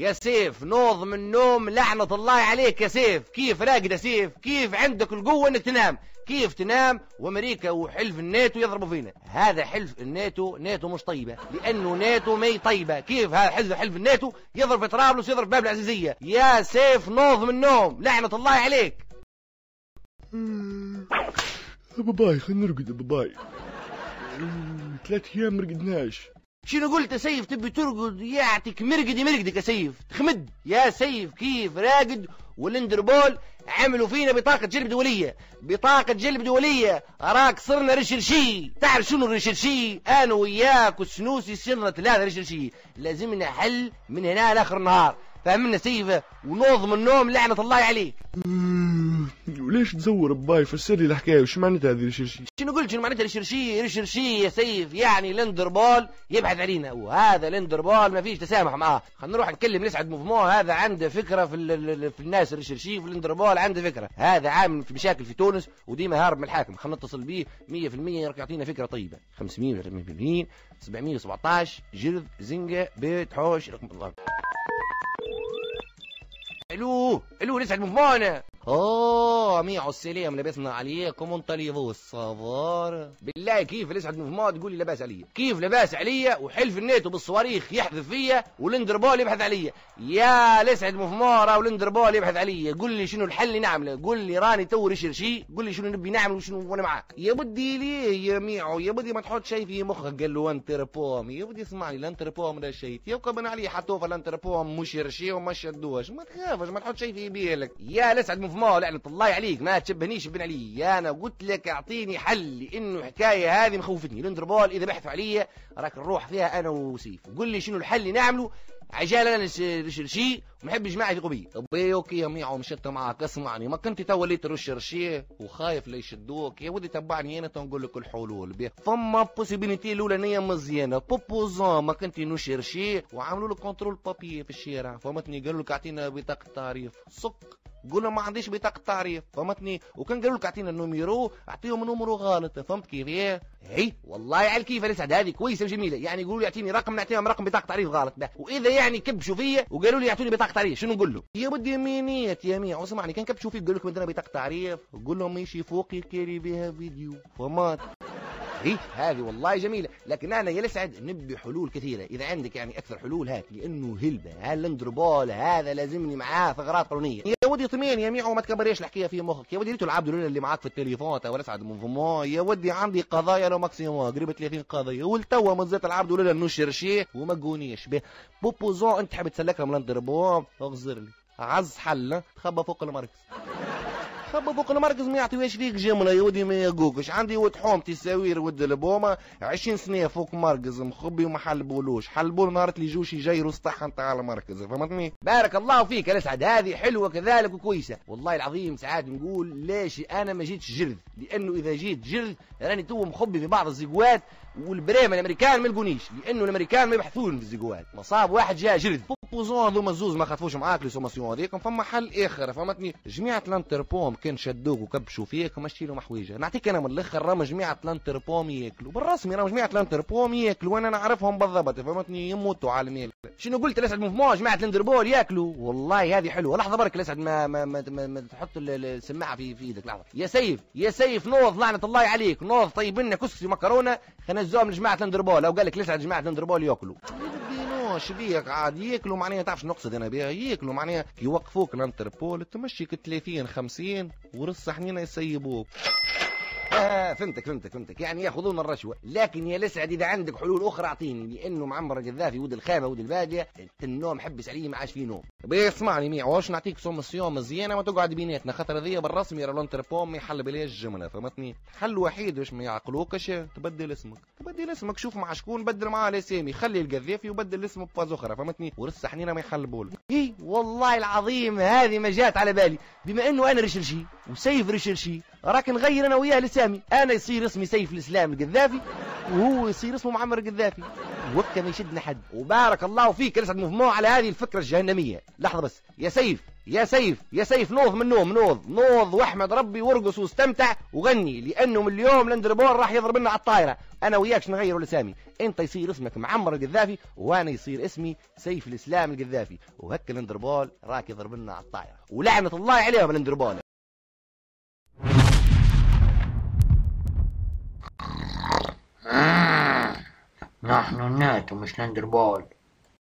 يا سيف نوض من النوم، لعنة الله عليك يا سيف، كيف راقد يا سيف؟ كيف عندك القوة انك تنام؟ كيف تنام وامريكا وحلف الناتو يضربوا فينا؟ هذا حلف الناتو، ناتو مش طيبة، لأنه ناتو مي طيبة، كيف هذا حلف الناتو يضرب في طرابلس ويضرب باب العزيزية؟ يا سيف نوض من النوم، لعنة الله عليك. باباي خلينا نرقد باباي. 3 أيام ما رقدناش. شنو قلت يا سيف؟ تبي ترقد يعطيك مرقدي مرقدك يا سيف، تخمد يا سيف. كيف راقد والانتربول عملوا فينا بطاقة جلب دولية، بطاقة جلب دولية، راك صرنا رشرشي، تعرف شنو الرشرشي؟ أنا وياك والسنوسي صرنا 3 رشرشي، لازمنا حل من هنا لآخر النهار، فهمنا سيفه ونوض من النوم لعنة الله عليك. وليش تزور باي؟ فسر لي الحكايه، وش معناتها هذه الشرشي؟ شنو قلت شنو معناتها الشرشي؟ الشرشي يا سيف يعني لندربول يبحث علينا، وهذا لندربول ما فيش تسامح معاه. خلينا نروح نكلم نسعد مفمو، هذا عنده فكره في الناس، الشرشي في لندربول عنده فكره، هذا عامل في مشاكل في تونس وديما هارب من الحاكم، خلينا نتصل بيه 100% يعطينا فكره طيبه. 500 300 717 جرذ زنقه بيت حوش رقم الله. الو الو نسعد مفمونا. ميعو السلام، لابسنا عليكم وانت ليفوز الصبار. بالله كيف لسعد مفمو تقول لي لاباس عليا؟ كيف لاباس عليا وحلف الناتو بالصواريخ يحذف فيا ولندربول يبحث عليا؟ يا لسعد مفمو راه ولندربول يبحث عليا، قول لي شنو الحل اللي نعمله، قول لي راني تو رشرشي، قول لي شنو نبي نعمل وشنو وانا معاك. يا بدي ليه يا ميعو؟ يا بدي ما تحط شيء في مخك. قال له انتربوم، يا بدي اسمعني، الانتربوم ده شيء يبقى بن علي حطوه في الانتربوم مش رشي وما شدوهش. ما تخافش، ما تحط شيء في بالك. يا لسعد مفمو لعنة الله عليك، ما تشبهنيش بن علي، يا انا قلت لك اعطيني حل، لانه الحكايه هذه مخوفتني. لندربول اذا بحثوا عليا راك نروح فيها انا وسيف، قول لي شنو الحل اللي نعمله عجال انا رشرشي وما نحبش معي يثقوا بي. بي اوكي يا ميعو مشيت معاك، اسمعني ما كنت تو وليت رشرشي وخايف لا يشدوك، يا ودي تبعني انا تنقول لك الحلول. فما بوسيبيليتي الاولانيه مزيانه، بوبوزون ما كنت نشرشي وعملوا لك كنترول بابي في الشارع، فهمتني؟ قالوا لك اعطينا بطاقه تعريف، صك قلنا ما عنديش بطاقه تعريف، فهمتني؟ وكان قالوا لك اعطينا النوميرو، اعطيهم نوميرو غلط، فهمت كيف؟ ايه هي والله على كيف الاسعد، هذه كويسه وجميله، يعني يقولوا لي اعطيني رقم، نعطيهم رقم بطاقه تعريف غلط ده. واذا يعني كبشوا فيا وقالوا لي اعطوني بطاقه تعريف، شنو نقول له؟ يا بدي مينيت يا ميعو اسمعني، كان كبشوا فيك قالوا لك ما عندنا بطاقه تعريف، قول لهم ماشي فوقي كاري بها فيديو، فهمت؟ هذه والله جميله، لكن انا يا لسعد نبي حلول كثيره، اذا عندك يعني اكثر حلول هات، لانه هلبه هالندربول هذا لازمني معاه ثغرات قانونيه. يا ودي طمين يا ميعو ما تكبريش الحكايه في مخك، يا ودي ليتو العبد اللي معاك في التليفون تو لسعد مفمو، يا ودي عندي قضايا لو ماكسيمو قريب 30 قضيه، والتوا ما زالت العبد ولا نشر شيء وما تقونيش به بوبوزون انت حاب تسلكها من لندربول، اغزر لي عز حله تخبى فوق المركز. خبى فوق المركز ما يعطيوهاش ليك جمله يا ودي، ما يقوكش. عندي ود حومتي ساوير ود البومه 20 سنه فوق مركز مخبي وما حلبولوش، حلبول نهار اللي يجوش يجيروا سطحهم تاع المركز، فهمتني؟ بارك الله فيك يا اسعد، هذه حلوه كذلك وكويسه، والله العظيم ساعات نقول ليش انا ما جيتش جرد، لانه اذا جيت جرد راني تو مخبي في بعض الزقوات، والبريم الامريكان ما يلقونيش، لانه الامريكان ما يبحثون في الزقوات، مصاب واحد جاء جرد. بوبوزون هذوما الزوز ما خطفوش معاك لي سوماسيون هذيكم، فما حل اخر فهمتني؟ جميع الانتربوم كان شدوك وكبشوا فيك ما شيلهم حويجه، نعطيك انا من الاخر راهم جميع الانتربوم ياكلوا، بالرسمي راهم جميع الانتربوم ياكلوا وانا نعرفهم بالضبط، فهمتني؟ يموتوا على الميل. شنو قلت لسعد مفمو؟ جماعه الاندربول ياكلوا، والله هذه حلوه. لحظه برك لسعد ما تحط السماعه في ايدك لحظه. يا سيف يا سيف نوض لعنه الله عليك، نوض طيب لنا كسكسي مكرونه خلينا نزوهم لجماعه الاندربول، لو قال لك لسعد جماعه الاندربول ياكلوا. شبيك عاد ياكلوا معناها، تعرف شنو نقصد انا بها؟ ياكلوا معناها يوقفوك الانتربول تمشيك 30 50 ورص حنينه يسيبوك. فهمتك فهمتك فهمتك، يعني ياخذون الرشوه، لكن يا لسعد اذا عندك حلول اخرى اعطيني، لانه معمر القذافي ود الخامه ود الباديه النوم حبس عليه ما عادش فيه نوم. اسمعني ميعو واش نعطيك صوم الصيام مزيانه ما تقعد بيناتنا، خاطر هذيا بالرسمي راه الانتربوم ما يحل بلاش الجمله، فهمتني؟ حل وحيد واش ما يعقلوكش تبدل اسمك، تبدل اسمك، شوف مع شكون بدل معاه الاسامي، خلي القذافي وبدل اسمه بفاز اخرى، فهمتني؟ ورس حنينه ما يحلبولك. اي والله العظيم هذه ما جات على بالي، بما انه انا رشرشي وسيف رشرشي راك نغير انا وياه الاسامي، انا يصير اسمي سيف الاسلام القذافي وهو يصير اسمه معمر القذافي. وقت ما يشدنا حد. وبارك الله فيك نسعد مجموعة على هذه الفكرة الجهنمية. لحظة بس يا سيف يا سيف يا سيف، نوض من النوم، نوض واحمد ربي وارقص واستمتع وغني، لانه من اليوم لاندربول راح يضرب لنا على الطايره. انا وياكش نغيروا الاسامي، انت يصير اسمك معمر القذافي وانا يصير اسمي سيف الاسلام القذافي، وهكا لاندربول راك يضرب لنا على الطايره، ولعنه الله عليهم لاندربول. نحن الناتو مش لاندربول.